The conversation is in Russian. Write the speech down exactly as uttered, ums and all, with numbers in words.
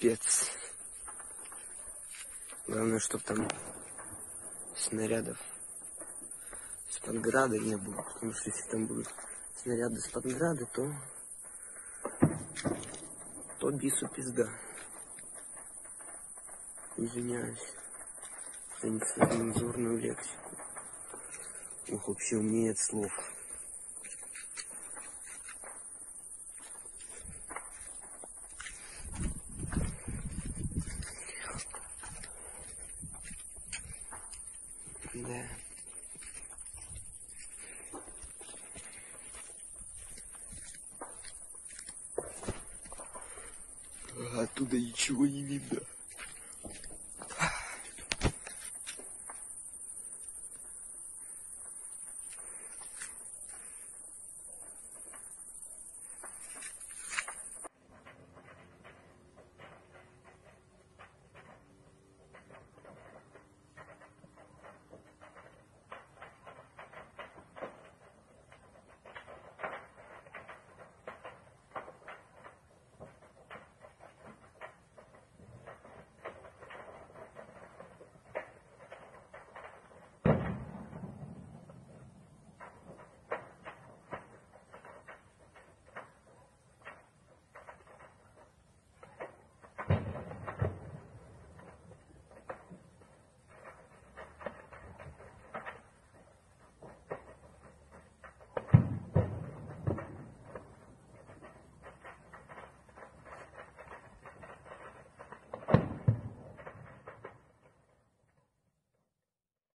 Капец. Главное, чтобы там снарядов с подграда не было, потому что если там будут снаряды с подграда, то то бису пизда. Извиняюсь за нецензурную лексику. Ох, вообще у меня нет слов. Да. Оттуда ничего не видно.